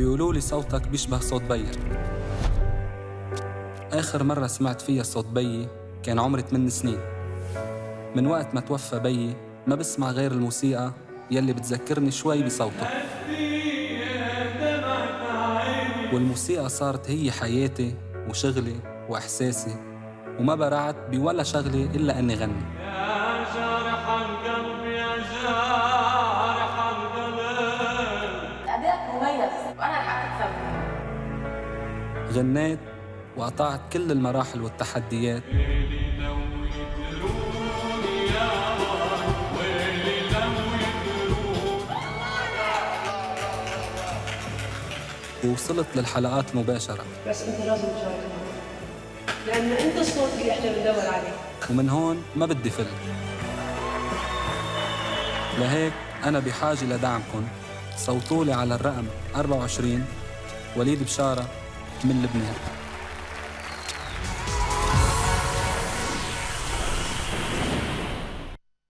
بيقولوا لي صوتك بيشبه صوت بيك. آخر مرة سمعت فيها صوت بيي كان عمري 8 سنين. من وقت ما توفى بيي ما بسمع غير الموسيقى يلي بتذكرني شوي بصوته، والموسيقى صارت هي حياتي وشغلي وإحساسي، وما برعت بولا شغلي إلا أني غني. يا جارح القلب يا جارح القلب، أداء مميز وأنا لحقت أكسبه. غنيت وقطعت كل المراحل والتحديات، ووصلت للحلقات مباشرة. بس أنت لازم تشاركنا، لأن أنت الصوت اللي إحنا بندور عليه، ومن هون ما بدي فل. لهيك أنا بحاجة لدعمكم. صوتولي على الرقم 24 وليد بشارة من لبنان.